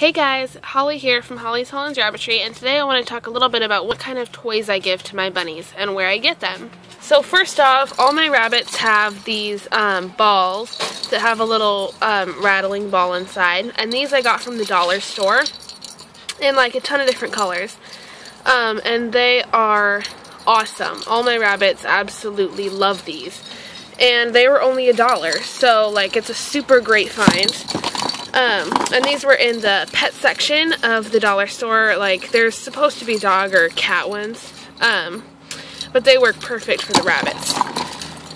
Hey guys, Holly here from Holly's Hollands Rabbitry, and today I want to talk a little bit about what kind of toys I give to my bunnies and where I get them. So first off, all my rabbits have these balls that have a little rattling ball inside, and these I got from the dollar store in like a ton of different colors, and they are awesome. All my rabbits absolutely love these, and they were only $1, so like it's a super great find. And these were in the pet section of the dollar store. Like, there's supposed to be dog or cat ones, but they work perfect for the rabbits.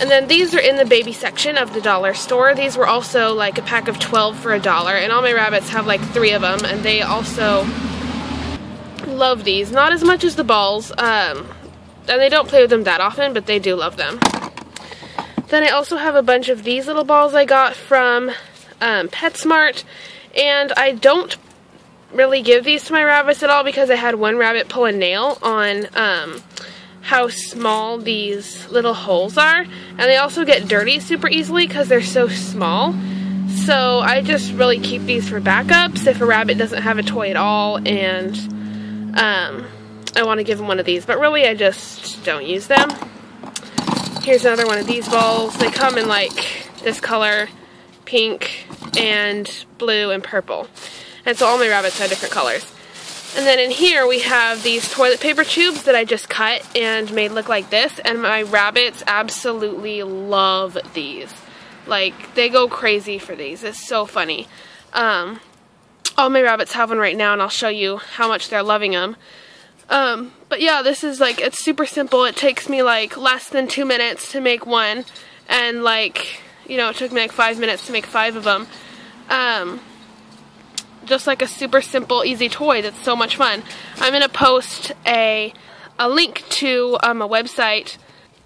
And then these are in the baby section of the dollar store. These were also like a pack of 12 for $1, and all my rabbits have like 3 of them, and they also love these. Not as much as the balls, and they don't play with them that often, but they do love them. Then I also have a bunch of these little balls I got from PetSmart, and I don't really give these to my rabbits at all because I had one rabbit pull a nail on how small these little holes are, and they also get dirty super easily because they're so small. So I just really keep these for backups if a rabbit doesn't have a toy at all and I want to give them one of these, but really I just don't use them. Here's another one of these balls. They come in like this color, pink and blue and purple, and so all my rabbits have different colors. And then in here we have these toilet paper tubes that I just cut and made look like this, and my rabbits absolutely love these. Like, they go crazy for these. It's so funny. All my rabbits have one right now, and I'll show you how much they're loving them. But yeah, this is like, it's super simple. It takes me like less than 2 minutes to make one, and like, you know, it took me like 5 minutes to make 5 of them. Just like a super simple, easy toy that's so much fun. I'm going to post a link to a website,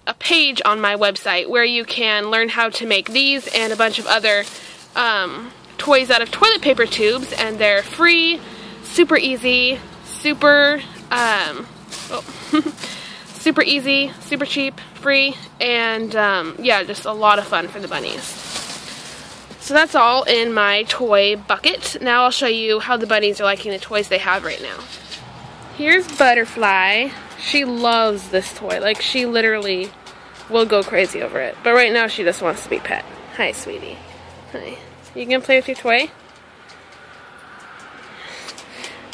a page on my website where you can learn how to make these and a bunch of other toys out of toilet paper tubes, and they're free, super easy, super, super easy, super cheap, free, and yeah, just a lot of fun for the bunnies. So that's all in my toy bucket. Now I'll show you how the bunnies are liking the toys they have right now. Here's Butterfly. She loves this toy. Like, she literally will go crazy over it. But right now she just wants to be pet. Hi, sweetie. Hi. You gonna play with your toy?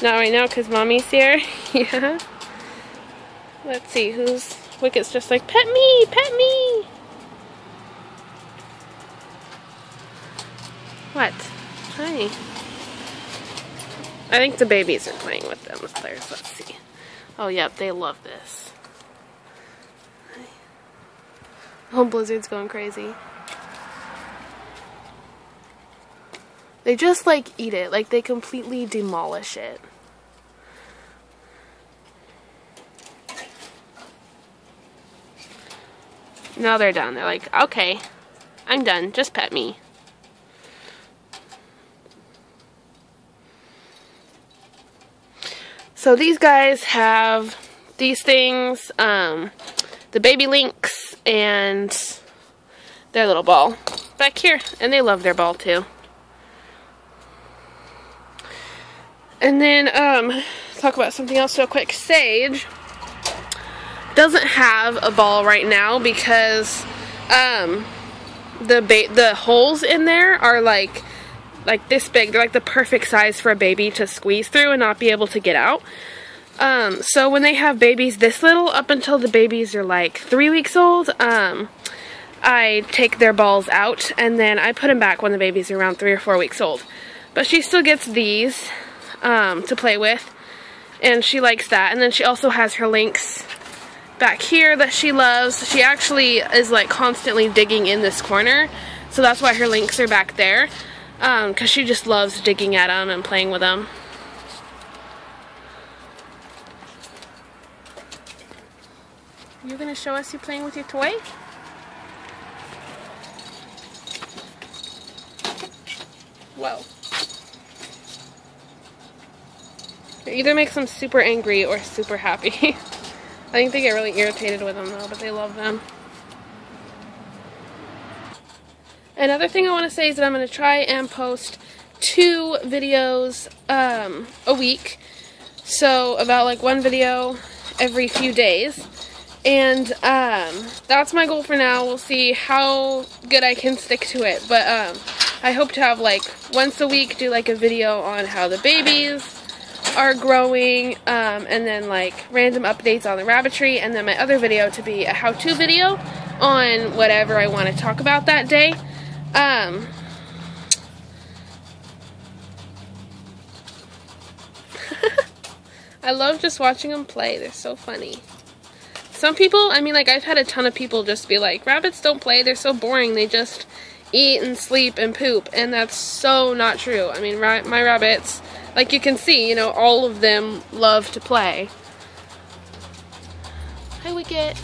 Not right now because mommy's here. Yeah. Let's see, who's... Wicket's just like, pet me, pet me! What? Hi. I think the babies are playing with them. Let's see. Oh, yep, they love this. Hi. Oh, Blizzard's going crazy. They just, like, eat it. Like, they completely demolish it. Now they're done. They're like, okay, I'm done. Just pet me. So these guys have these things, the baby lynx and their little ball back here. And they love their ball too. And then talk about something else real quick. Sage doesn't have a ball right now because the holes in there are like this big. They're like the perfect size for a baby to squeeze through and not be able to get out. So when they have babies this little, up until the babies are like 3 weeks old, I take their balls out and then I put them back when the babies are around 3 or 4 weeks old. But she still gets these to play with, and she likes that. And then she also has her lynx back here that she loves. She actually is like constantly digging in this corner, so that's why her lynx are back there, because she just loves digging at them and playing with them. You're gonna show us you playing with your toy? Whoa. It either makes them super angry or super happy. I think they get really irritated with them though, but they love them. Another thing I want to say is that I'm going to try and post two videos a week, so about like one video every few days, and that's my goal for now. We'll see how good I can stick to it, but I hope to have like once a week do like a video on how the babies are growing, and then like random updates on the rabbitry, and then my other video to be a how-to video on whatever I want to talk about that day. I love just watching them play. They're so funny. Some people, I mean, like, I've had a ton of people just be like, rabbits don't play, they're so boring, they just eat and sleep and poop, and that's so not true. I mean, my rabbits, like you can see, you know, all of them love to play. Hi, Wicket.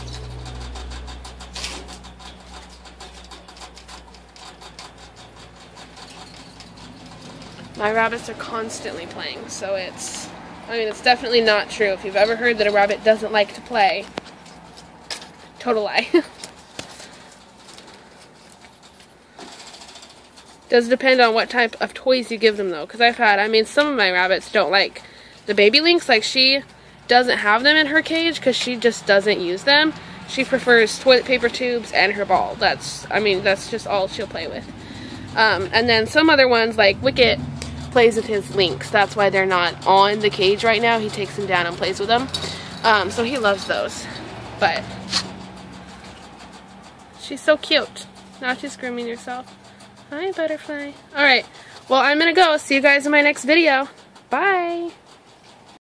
My rabbits are constantly playing, so it's, I mean, it's definitely not true. If you've ever heard that a rabbit doesn't like to play, total lie. Does depend on what type of toys you give them, though, because I've had, I mean, some of my rabbits don't like the baby lynx. Like, she doesn't have them in her cage because she just doesn't use them. She prefers toilet paper tubes and her ball. That's, I mean, that's just all she'll play with. And then some other ones, like Wicket, plays with his lynx. That's why they're not on the cage right now. He takes them down and plays with them. So he loves those. But she's so cute. Now she's grooming herself. Hi, butterfly. Alright, well, I'm gonna go. See you guys in my next video. Bye!